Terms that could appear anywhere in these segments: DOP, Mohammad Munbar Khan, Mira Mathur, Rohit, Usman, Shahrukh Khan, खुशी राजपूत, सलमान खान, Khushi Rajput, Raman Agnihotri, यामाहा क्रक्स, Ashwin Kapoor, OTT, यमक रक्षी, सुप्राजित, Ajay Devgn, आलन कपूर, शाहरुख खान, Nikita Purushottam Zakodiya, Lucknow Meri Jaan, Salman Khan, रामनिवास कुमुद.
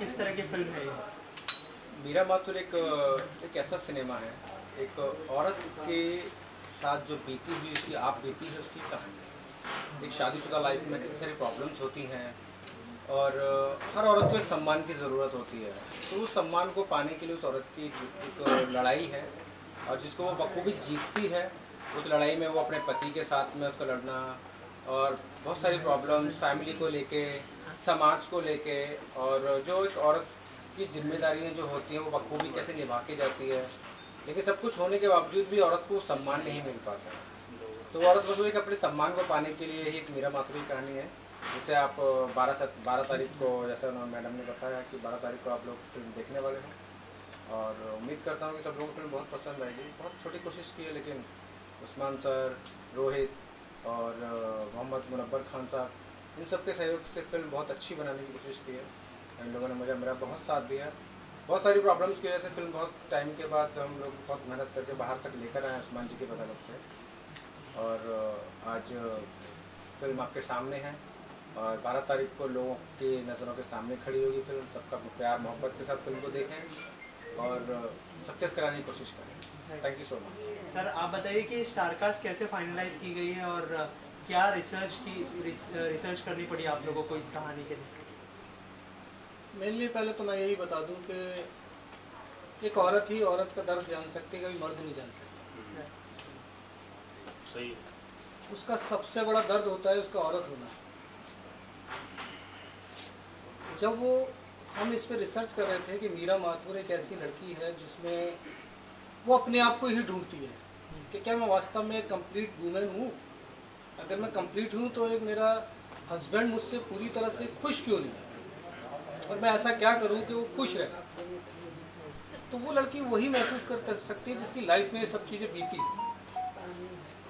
किस तरह की फिल्म है ये? मीरा माथुर एक ऐसा सिनेमा है, एक औरत के साथ जो बीती हुई उसकी आप बीती है उसकी कहानी है। एक शादीशुदा लाइफ में कितनी सारी प्रॉब्लम्स होती हैं और हर औरत को एक सम्मान की ज़रूरत होती है, तो उस सम्मान को पाने के लिए उस औरत की एक लड़ाई है और जिसको वो बखूबी जीतती है। उस लड़ाई में वो अपने पति के साथ में उसका लड़ना और बहुत सारी प्रॉब्लम्स फैमिली को लेके, समाज को लेके, और जो एक औरत की जिम्मेदारियां जो होती हैं वो बखूबी कैसे निभा के जाती है। लेकिन सब कुछ होने के बावजूद भी औरत को सम्मान नहीं मिल पाता, तो औरत बस एक अपने सम्मान को पाने के लिए ही एक मीरा माथुर की कहानी है, जिसे आप 12 तारीख को, जैसा मैडम ने बताया कि 12 तारीख को आप लोग फिल्म देखने वाले हैं। और उम्मीद करता हूँ कि सब लोगों को फिल्म बहुत पसंद आएगी। बहुत छोटी कोशिश की है, लेकिन उस्मान सर, रोहित और मोहम्मद मुनबर खान साहब, इन सब के सहयोग से फिल्म बहुत अच्छी बनाने की कोशिश की है। इन लोगों ने मुझे मेरा बहुत साथ दिया। बहुत सारी प्रॉब्लम्स की वजह से फिल्म बहुत टाइम के बाद हम लोग बहुत मेहनत करके बाहर तक लेकर आए उस्मान जी की बदौलत से, और आज फिल्म आपके सामने है और 12 तारीख को लोगों की नज़रों के सामने खड़ी होगी फिल्म। सबका प्यार मोहब्बत के साथ फिल्म को देखें और सक्सेस कराने की कोशिश करें। Thank you so much. Sir आप बताइए कि स्टारकास्ट कैसे फाइनलाइज की गई है और क्या रिसर्च करनी पड़ी आप लोगों को इस कहानी के लिए? मेनली पहले तो मैं यही बता दूं कि एक औरत ही औरत का दर्द जान सकती है, कभी मर्द नहीं जान सकता। सही। उसका सबसे बड़ा दर्द होता है उसका औरत होना। जब वो हम इस पर रिसर्च कर रहे थे कि मीरा माथुर एक ऐसी लड़की है जिसमें वो अपने आप को ही ढूंढती है कि क्या मैं वास्तव में कंप्लीट वूमेन हूँ, अगर मैं कंप्लीट हूँ तो एक मेरा हस्बैंड मुझसे पूरी तरह से खुश क्यों नहीं, और मैं ऐसा क्या करूँ कि वो खुश रहे। तो वो लड़की वही महसूस कर सकती है जिसकी लाइफ में ये सब चीज़ें बीती।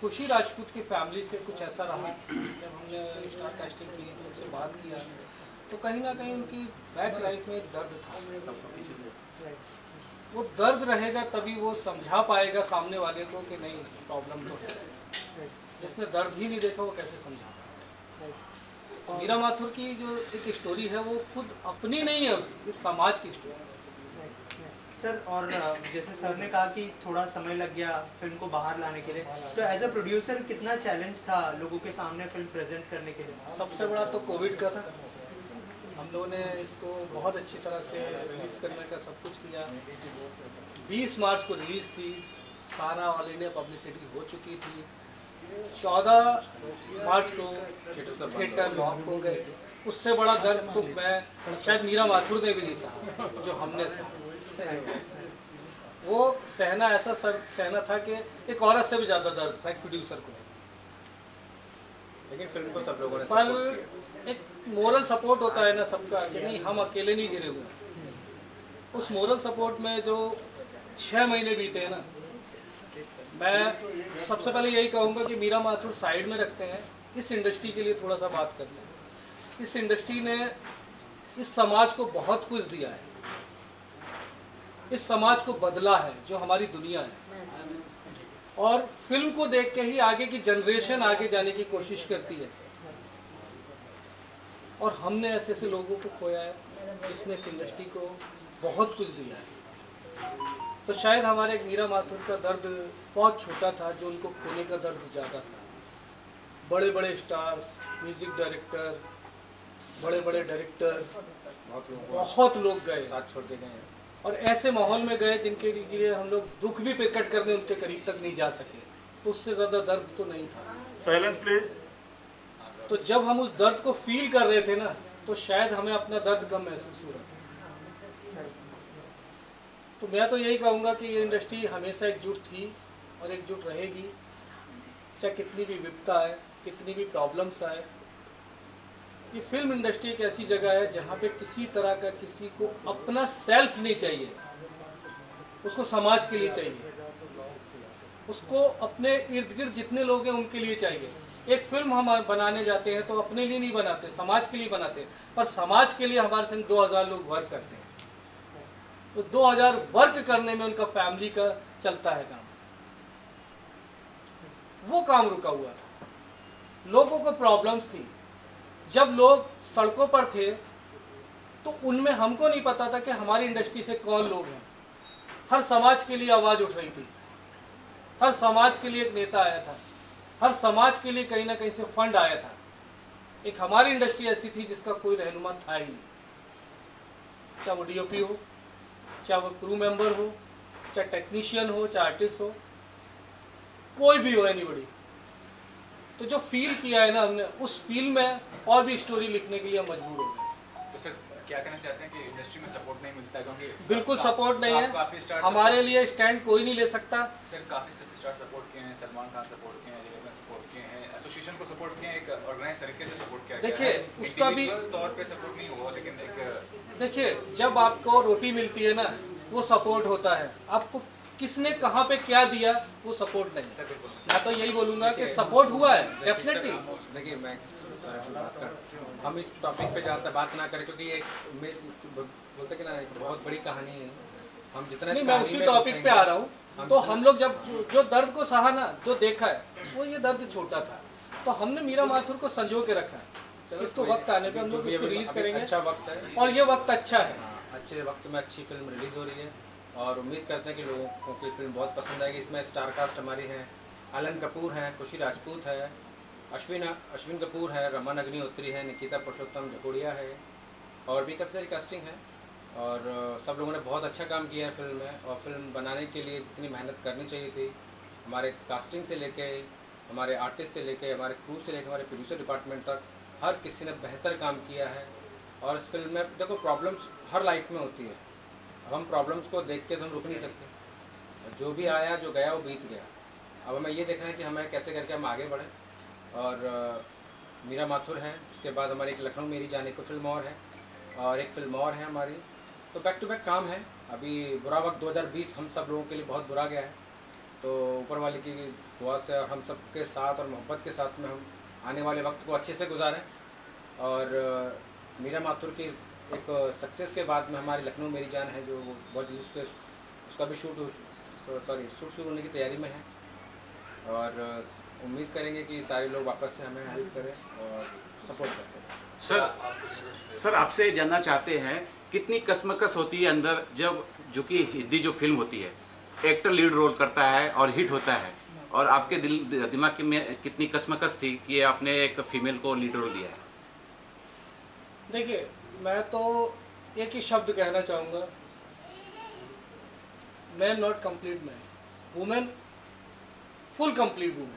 खुशी राजपूत की फैमिली से कुछ ऐसा रहा, जब हमने स्टार कास्टिंग की तो उनसे बात किया तो कहीं ना कहीं उनकी बैक लाइफ में दर्द था, वो दर्द रहेगा तभी वो समझा पाएगा सामने वाले को कि नहीं प्रॉब्लम तो है। जिसने दर्द ही नहीं देखा वो कैसे समझा पाएगा। मीरा माथुर की जो एक स्टोरी है वो खुद अपनी नहीं है, इस समाज की स्टोरी है। सर और जैसे सर ने कहा कि थोड़ा समय लग गया फिल्म को बाहर लाने के लिए, तो एज अ प्रोड्यूसर कितना चैलेंज था लोगों के सामने फिल्म प्रेजेंट करने के लिए? सबसे बड़ा तो कोविड का था। हम लोगों ने इसको बहुत अच्छी तरह से रिलीज करने का सब कुछ किया। 20 मार्च को रिलीज थी, सारा ऑल इंडिया पब्लिसिटी हो चुकी थी। 14 मार्च को थिएटर लॉक हो गए। उससे बड़ा दर्द तो मैं शायद मीरा माथुर ने भी नहीं सहा जो हमने सहा। वो सहना ऐसा सहना था कि एक औरत से भी ज़्यादा दर्द था एक प्रोड्यूसर को। लेकिन फिल्म को सब लोगों ने पर एक मोरल सपोर्ट होता है ना सबका कि नहीं हम अकेले नहीं गिरे हुए। उस मोरल सपोर्ट में जो 6 महीने बीते हैं ना, मैं सबसे पहले यही कहूँगा कि मीरा माथुर साइड में रखते हैं, इस इंडस्ट्री के लिए थोड़ा सा बात करते हैं। इस इंडस्ट्री ने इस समाज को बहुत कुछ दिया है, इस समाज को बदला है जो हमारी दुनिया है, और फिल्म को देख के ही आगे की जनरेशन आगे जाने की कोशिश करती है। और हमने ऐसे ऐसे लोगों को खोया है जिसने इस इंडस्ट्री को बहुत कुछ दिया है। तो शायद हमारे मीरा माथुर का दर्द बहुत छोटा था, जो उनको खोने का दर्द ज़्यादा था। बड़े बड़े स्टार्स, म्यूजिक डायरेक्टर, बड़े बड़े डायरेक्टर, बहुत लोग गए, साथ छोड़ के गए हैं, और ऐसे माहौल में गए जिनके लिए हम लोग दुख भी प्रकट करने उनके करीब तक नहीं जा सके। तो उससे ज़्यादा दर्द तो नहीं था। Silence please. तो जब हम उस दर्द को फील कर रहे थे ना, तो शायद हमें अपना दर्द कम महसूस हो रहा था। तो मैं तो यही कहूँगा कि ये इंडस्ट्री हमेशा एकजुट थी और एकजुट रहेगी, चाहे कितनी भी विपदा आए, कितनी भी प्रॉब्लम्स आए। ये फिल्म इंडस्ट्री एक ऐसी जगह है जहाँ पे किसी तरह का किसी को अपना सेल्फ नहीं चाहिए, उसको समाज के लिए चाहिए, उसको अपने इर्द गिर्द जितने लोग हैं उनके लिए चाहिए। एक फिल्म हम बनाने जाते हैं तो अपने लिए नहीं बनाते, समाज के लिए बनाते हैं, पर समाज के लिए हमारे संग 2000 लोग वर्क करते हैं, तो 2000 वर्क करने में उनका फैमिली का चलता है काम। वो काम रुका हुआ था, लोगों को प्रॉब्लम्स थी। जब लोग सड़कों पर थे तो उनमें हमको नहीं पता था कि हमारी इंडस्ट्री से कौन लोग हैं। हर समाज के लिए आवाज़ उठ रही थी, हर समाज के लिए एक नेता आया था, हर समाज के लिए कहीं ना कहीं से फंड आया था। एक हमारी इंडस्ट्री ऐसी थी जिसका कोई रहनुमा था ही नहीं, चाहे वो DOP हो, चाहे वो क्रू मेंबर हो, चाहे टेक्नीशियन हो, चाहे आर्टिस्ट हो, कोई भी हो, एनीबॉडी। तो जो फील किया है ना हमने, उस फील में और भी स्टोरी लिखने के लिए हम मजबूर हो गए। तो सर क्या कहना चाहते हैं कि इंडस्ट्री में सपोर्ट नहीं मिलता? क्योंकि बिल्कुल सपोर्ट नहीं है, हमारे लिए स्टैंड कोई नहीं ले सकता। सर काफी स्टार सपोर्ट किए हैं, सलमान खान सपोर्ट किए हैं, एसोसिएशन को सपोर्ट किया, एक ऑर्गेनाइज तरीके से सपोर्ट किया। देखिए उसका भी तौर पे सपोर्ट नहीं हुआ, लेकिन देखिए जब आपको रोटी मिलती है ना वो सपोर्ट होता है, आपको किसने कहाँ पे क्या दिया वो सपोर्ट नहीं। मैं तो यही बोलूँगा कि सपोर्ट हुआ है डेफिनेटली। देखिए मैं हम इस टॉपिक पे ज़्यादा बात ना करें क्योंकि ये बोलते कि ना बहुत बड़ी कहानी है। हम जितना नहीं, मैं उसी टॉपिक पे आ रहा हूँ। तो हम लोग जब जो दर्द को सहा ना, जो देखा है वो, ये दर्द छोटा था तो हमने मीरा माथुर को संजो के रखा है। इसको वक्त आने पे हम लोग इसको रिलीज करेंगे। अच्छा वक्त है और ये वक्त अच्छा है, अच्छे वक्त में अच्छी फिल्म रिलीज हो रही है और उम्मीद करते हैं कि लोगों को फिल्म बहुत पसंद आएगी। इसमें स्टार कास्ट हमारी है, आलन कपूर हैं, खुशी राजपूत है, अश्विन कपूर है, रमन अग्निहोत्री है, निकिता पुरुषोत्तम जकोड़िया है और भी काफ़ी सारी कास्टिंग है और सब लोगों ने बहुत अच्छा काम किया है फिल्म में। और फिल्म बनाने के लिए जितनी मेहनत करनी चाहिए थी, हमारे कास्टिंग से लेके, हमारे आर्टिस्ट से लेके, हमारे क्रू से लेके, हमारे प्रोड्यूसर डिपार्टमेंट तक, हर किसी ने बेहतर काम किया है। और इस फिल्म में देखो प्रॉब्लम्स हर लाइफ में होती है, अब हम प्रॉब्लम्स को देख के तो हम रुक नहीं सकते। जो भी आया, जो गया वो बीत गया। अब हमें ये देखना है कि हमें कैसे करके हम आगे बढ़ें। और मीरा माथुर है, उसके बाद हमारी एक लखनऊ मेरी जान को फिल्म और है, और एक फिल्म और है हमारी। तो बैक टू बैक काम है। अभी बुरा वक्त 2020 हम सब लोगों के लिए बहुत बुरा गया है, तो ऊपर वाले की दुआ से और हम सब के साथ और मोहब्बत के साथ में हम आने वाले वक्त को अच्छे से गुजारें। और मीरा माथुर की एक सक्सेस के बाद में हमारी लखनऊ मेरी जान है जो बहुत जल्दी उसका भी शूट शुरू होने की तैयारी में है। और उम्मीद करेंगे कि सारे लोग वापस से हमें हेल्प करें और सपोर्ट करें। सर आपसे जानना चाहते हैं कितनी कसमकस होती है अंदर जब जो कि हिंदी जो फिल्म होती है, एक्टर लीड रोल करता है और हिट होता है, और आपके दिमाग में कितनी कसमकस थी कि आपने एक फीमेल को लीड रोल दिया है? देखिए मैं तो एक ही शब्द कहना चाहूँगा, man not complete man, women full complete women.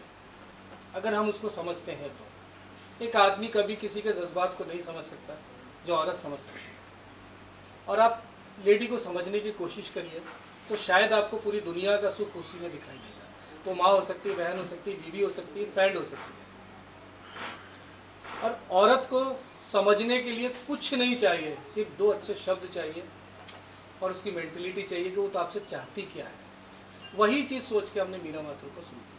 अगर हम उसको समझते हैं तो एक आदमी कभी किसी के जज्बात को नहीं समझ सकता जो औरत समझ सकती है। और आप लेडी को समझने की कोशिश करिए तो शायद आपको पूरी दुनिया का सुख उसी में दिखाई देगा। वो माँ हो सकती है, बहन हो सकती है, बीवी हो सकती है, फ्रेंड हो सकती है। और औरत को समझने के लिए कुछ नहीं चाहिए, सिर्फ दो अच्छे शब्द चाहिए और उसकी मेंटलिटी चाहिए कि वो तो आपसे चाहती क्या है। वही चीज़ सोच के हमने मीरा माथुर को सुनी।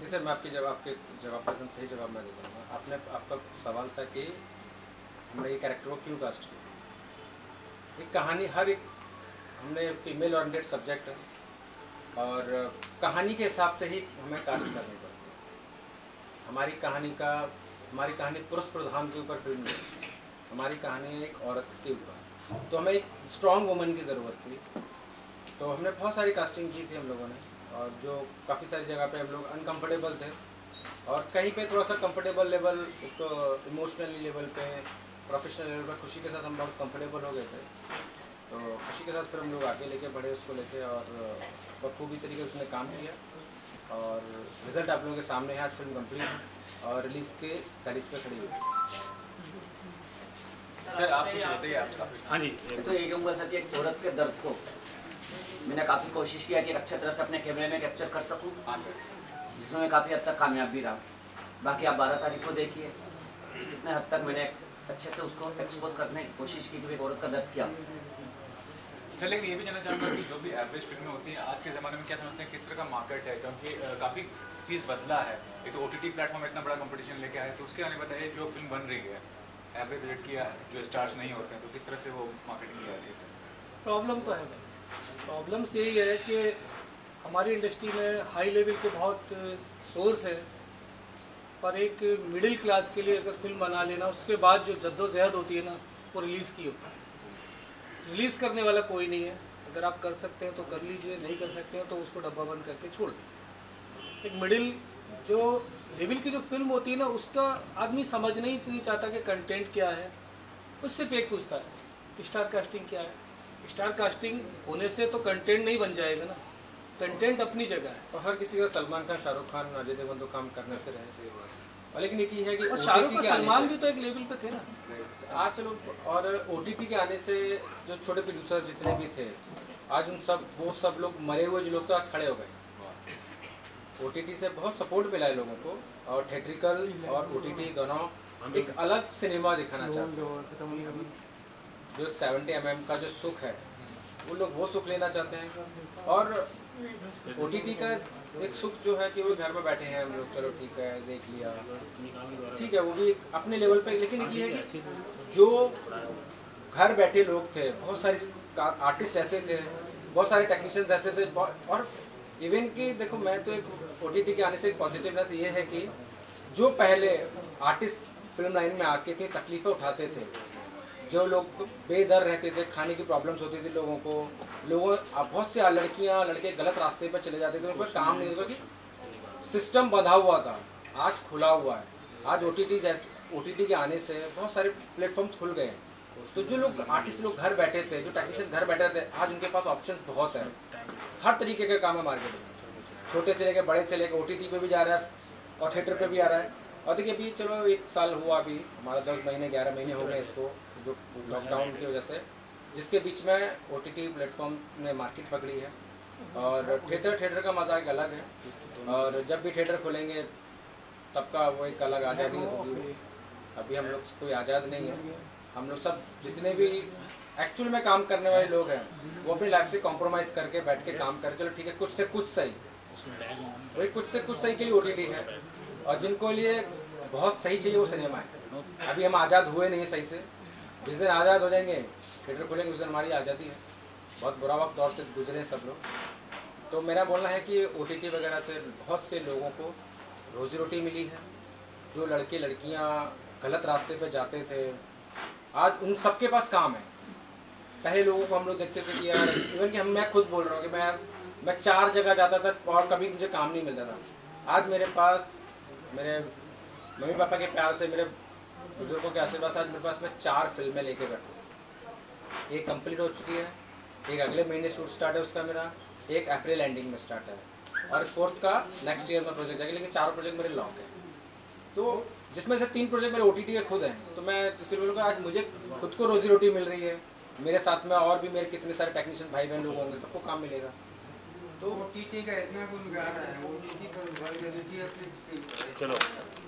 जैसे मैं आपके जवाब एकदम सही जवाब मैं दे दूँगा। आपका सवाल था कि हमने ये कैरेक्टर को क्यों कास्ट किया। एक कहानी, हर एक हमने फीमेल ओरिएंटेड सब्जेक्ट है और कहानी के हिसाब से ही हमें कास्ट करनी पड़ती है। हमारी कहानी पुरुष प्रधान के ऊपर फिल्म नहीं, हमारी कहानी एक औरत के ऊपर। तो हमें एक स्ट्रॉन्ग वुमन की ज़रूरत थी, तो हमने बहुत सारी कास्टिंग की थी हम लोगों ने। और जो काफ़ी सारी जगह पे हम लोग अनकंफर्टेबल थे और कहीं पे थोड़ा सा कंफर्टेबल लेवल, तो इमोशनली लेवल पे, प्रोफेशनल लेवल पर खुशी के साथ हम बहुत कंफर्टेबल हो गए थे। तो खुशी के साथ फिर हम लोग आगे लेके बढ़े, उसको लेके और बखूबी तरीके से उसने काम किया और रिजल्ट आप लोगों के सामने है। आज फिल्म कंप्लीट और रिलीज के तारीख पे खड़ी हुई। सर आप कुछ बताइए। आप हाँ जी, तो ये कहूँगा सर कि एक औरत के दर्द को मैंने काफ़ी कोशिश किया कि अच्छे तरह से अपने कैमरे में कैप्चर कर सकूँ, जिसमें मैं काफ़ी हद तक कामयाब भी रहा। बाकी आप 12 तारीख को देखिए कितने हद तक मैंने अच्छे से उसको एक्सपोज करने की कोशिश की कि एक औरत का दर्द क्या। सर लेकिन ये भी जानना चाहूँगा कि जो भी एवरेज फिल्में होती हैं आज के ज़माने में, क्या समझते हैं किस तरह का मार्केट है? क्योंकि काफ़ी चीज़ बदला है। एक तो OTT प्लेटफॉर्म इतना बड़ा कंपटीशन लेके आए, तो उसके बारे में बताइए जो फिल्म बन रही है एवरेज बजट की, जो स्टार्स नहीं होते हैं, तो किस तरह से वो मार्केटिंग की जा रही है? प्रॉब्लम तो है भाई, प्रॉब्लम यही है कि हमारी इंडस्ट्री में हाई लेवल के बहुत सोर्स है, पर एक मिडिल क्लास के लिए अगर फिल्म बना लेना, उसके बाद जो जद्दोजहद होती है ना वो रिलीज़ की होता है। रिलीज़ करने वाला कोई नहीं है, अगर आप कर सकते हैं तो कर लीजिए, नहीं कर सकते हैं तो उसको डब्बा बंद करके छोड़ दीजिए। एक मिडिल जो लेवल की जो फिल्म होती है ना, उसका आदमी समझना ही नहीं चाहता कि कंटेंट क्या है, उससे पेट पूछता है स्टार कास्टिंग क्या है। स्टार कास्टिंग होने से तो कंटेंट नहीं बन जाएगा ना, कंटेंट अपनी जगह है। और हर किसी का सलमान खान, शाहरुख खान, अजय देवगन तो काम करने से रहे, और लेकिन एक ही है कि शाहरुख और सलमान भी तो एक लेवल पे थे ना। आज चलो, और ओटीटी के आने से जो छोटे प्रोड्यूसर जितने भी थे आज उन सब लोग मरे हुए जो लोग तो आज खड़े हो गए। ओटीटी से बहुत सपोर्ट मिला है लोगों को, और थिएट्रिकल और ओटीटी दोनों एक अलग सिनेमा दिखाना चाहते हैं। जो 70 mm का जो सुख है वो लोग वो सुख लेना चाहते हैं, और ओटीटी का एक सुख जो है कि वो घर में बैठे हैं हम लोग, चलो ठीक है देख लिया, ठीक है वो भी अपने लेवल पे। लेकिन ये है कि जो घर बैठे लोग थे, बहुत सारे आर्टिस्ट ऐसे थे, बहुत सारे टेक्नीशियंस ऐसे थे, और इवन कि देखो मैं तो एक ओटीटी के आने से एक पॉजिटिवनेस ये है कि जो पहले आर्टिस्ट फिल्म लाइन में आके थे तकलीफ़ें उठाते थे, जो लोग बेदर रहते थे, खाने की प्रॉब्लम्स होती थी लोगों को, बहुत से लड़कियां लड़के गलत रास्ते पर चले जाते थे, उन पर काम नहीं होता, कि सिस्टम बंधा हुआ था, आज खुला हुआ है। आज ओटीटी के आने से बहुत सारे प्लेटफॉर्म्स खुल गए हैं, तो जो लोग आर्टिस्ट लोग घर बैठे थे, जो टेक्नीशियन घर बैठे थे, आज उनके पास ऑप्शंस बहुत है, हर तरीके का काम है मार्केट में, छोटे से लेकर बड़े से लेकर, ओटीटी पे भी जा रहा है और थिएटर पे भी आ रहा है। और देखिए अभी चलो एक साल हुआ, अभी हमारा 10 महीने 11 महीने हो गए इसको, जो लॉकडाउन की वजह से, जिसके बीच में ओटीटी प्लेटफॉर्म ने मार्केट पकड़ी है, और थिएटर का मज़ा एक अलग है, और जब भी थिएटर खोलेंगे तब का वो एक अलग आज़ादी होगी। अभी हम लोग कोई आज़ाद नहीं है, हम लोग सब जितने भी एक्चुअल में काम करने वाले लोग हैं वो अपनी लाइफ से कॉम्प्रोमाइज़ करके बैठ के काम करके, चलो ठीक है कुछ से कुछ सही, वही कुछ से कुछ सही के लिए ओटीटी है, और जिनको लिए बहुत सही चाहिए वो सिनेमा है। अभी हम आज़ाद हुए नहीं है सही से, जिस दिन आज़ाद हो जाएंगे थिएटर खोलेंगे उस दिन हमारी आज़ादी है। बहुत बुरा वक्त दौर से गुजरे सब लोग, तो मेरा बोलना है कि ओटीटी वगैरह से बहुत से लोगों को रोज़ी रोटी मिली है, जो लड़के लड़कियाँ गलत रास्ते पर जाते थे आज उन सबके पास काम है। पहले लोगों को हम लोग देखते थे कि यार, इवन कि मैं खुद बोल रहा हूँ कि मैं 4 जगह जाता था और कभी मुझे काम नहीं मिलता था। आज मेरे पास मेरे मम्मी पापा के प्यार से, मेरे बुजुर्गों के आशीर्वाद से आज मेरे पास मैं 4 फिल्में लेके बैठा हूँ। एक कंप्लीट हो चुकी है, एक अगले महीने शूट स्टार्ट है उसका मेरा, एक अप्रैल एंडिंग में स्टार्ट है, और 4th का नेक्स्ट ईयर में प्रोजेक्ट जाएगा, लेकिन 4 प्रोजेक्ट मेरे लॉक हैं, तो जिसमें से 3 प्रोजेक्ट मेरे OTT के खुद हैं। तो मैं इसलिए बोलूँगा आज मुझे खुद को रोजी रोटी मिल रही है, मेरे साथ में और भी मेरे कितने सारे टेक्नीशियन भाई बहन लोग होंगे, सबको काम मिलेगा। तो OTT का इतना कुछ गाना है, OTT पर चलो।